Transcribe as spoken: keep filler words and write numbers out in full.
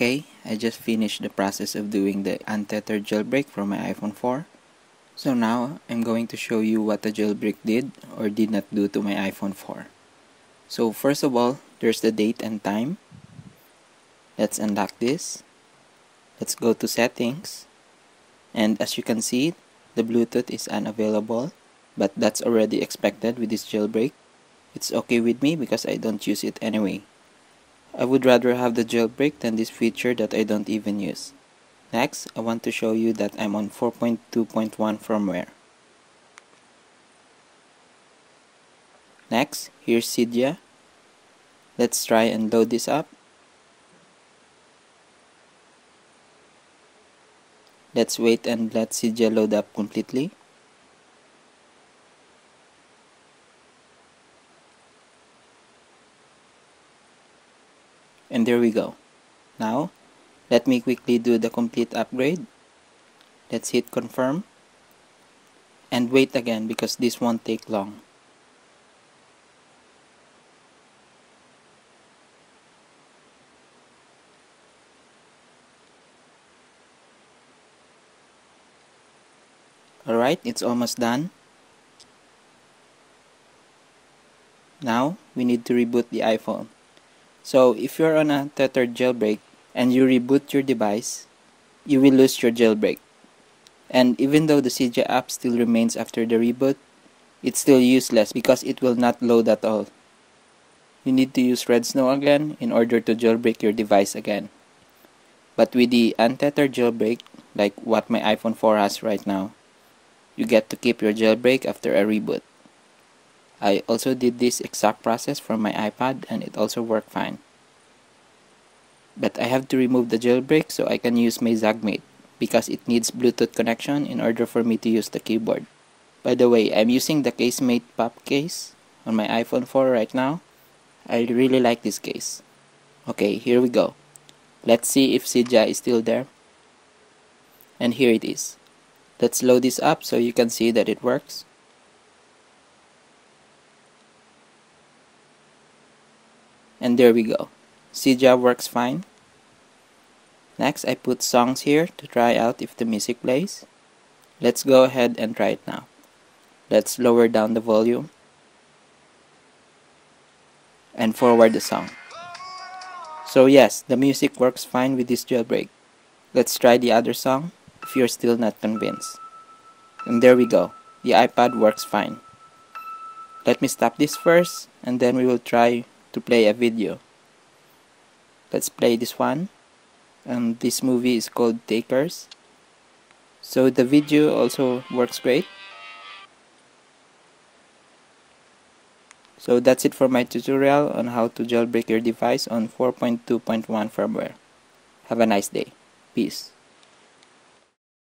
Okay, I just finished the process of doing the untethered jailbreak from my iPhone four. So now, I'm going to show you what the jailbreak did or did not do to my iPhone four. So first of all, there's the date and time. Let's unlock this. Let's go to settings. And as you can see, the Bluetooth is unavailable, but that's already expected with this jailbreak. It's okay with me because I don't use it anyway. I would rather have the jailbreak than this feature that I don't even use. Next, I want to show you that I'm on four point two point one firmware. Next, here's Cydia. Let's try and load this up. Let's wait and let Cydia load up completely. And there we go. Now, let me quickly do the complete upgrade. Let's hit confirm. And wait again because this won't take long. Alright, it's almost done. Now, we need to reboot the iPhone. So, if you're on a tethered jailbreak and you reboot your device, you will lose your jailbreak. And even though the Cydia app still remains after the reboot, it's still useless because it will not load at all. You need to use Redsnow again in order to jailbreak your device again. But with the untethered jailbreak, like what my iPhone four has right now, you get to keep your jailbreak after a reboot. I also did this exact process for my iPad and it also worked fine. But I have to remove the jailbreak so I can use my ZagMate because it needs Bluetooth connection in order for me to use the keyboard. By the way, I'm using the Casemate Pop case on my iPhone four right now. I really like this case. Okay, here we go. Let's see if Cydia is still there. And here it is. Let's load this up so you can see that it works. And there we go. Cydia works fine. Next, I put songs here to try out if the music plays. Let's go ahead and try it now. Let's lower down the volume. And forward the song. So yes, the music works fine with this jailbreak. Let's try the other song if you're still not convinced. And there we go. The iPad works fine. Let me stop this first and then we will try to play a video. Let's play this one, and this movie is called Takers. So the video also works great. So that's it for my tutorial on how to jailbreak your device on four point two point one firmware. Have a nice day. Peace.